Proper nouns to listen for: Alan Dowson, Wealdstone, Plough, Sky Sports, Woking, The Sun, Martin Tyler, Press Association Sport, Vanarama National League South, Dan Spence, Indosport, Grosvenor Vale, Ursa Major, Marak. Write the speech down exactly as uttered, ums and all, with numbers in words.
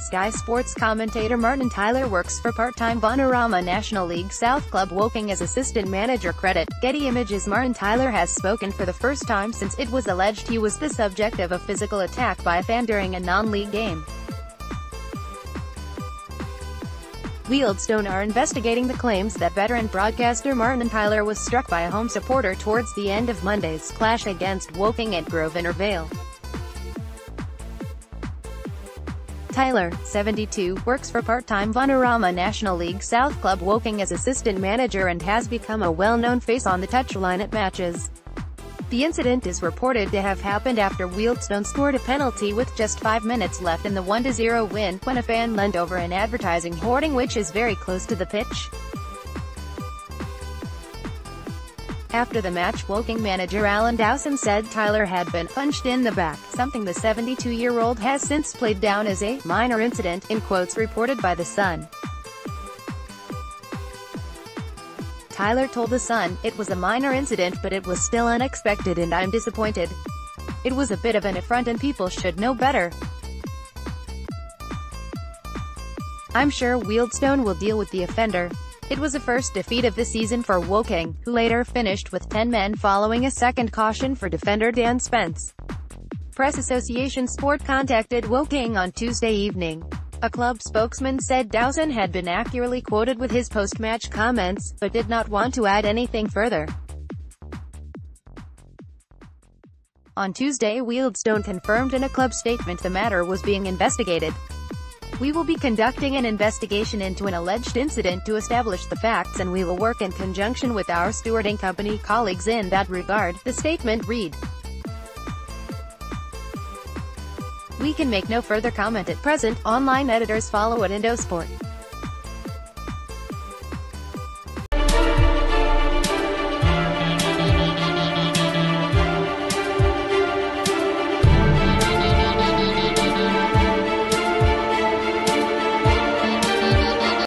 Sky Sports commentator Martin Tyler works for part-time Vanarama National League South club Woking as assistant manager. Credit, Getty Images. Martin Tyler has spoken for the first time since it was alleged he was the subject of a physical attack by a fan during a non-league game. Wealdstone are investigating the claims that veteran broadcaster Martin Tyler was struck by a home supporter towards the end of Monday's clash against Woking at Grosvenor Vale. Tyler, seventy-two, works for part-time Vanarama National League South club Woking as assistant manager and has become a well-known face on the touchline at matches. The incident is reported to have happened after Wealdstone scored a penalty with just five minutes left in the one to zero win, when a fan leaned over an advertising hoarding which is very close to the pitch. After the match, Woking manager Alan Dowson said Tyler had been punched in the back, something the seventy-two-year-old has since played down as a minor incident, in quotes reported by The Sun. Tyler told The Sun, "It was a minor incident, but it was still unexpected and I'm disappointed. It was a bit of an affront and people should know better. I'm sure Wealdstone will deal with the offender." It was a first defeat of the season for Woking, who later finished with ten men following a second caution for defender Dan Spence. Press Association Sport contacted Woking on Tuesday evening. A club spokesman said Dowson had been accurately quoted with his post-match comments, but did not want to add anything further. On Tuesday, Wealdstone confirmed in a club statement the matter was being investigated. "We will be conducting an investigation into an alleged incident to establish the facts, and we will work in conjunction with our stewarding company colleagues in that regard," the statement read. "We can make no further comment at present." Online editors follow at Indosport.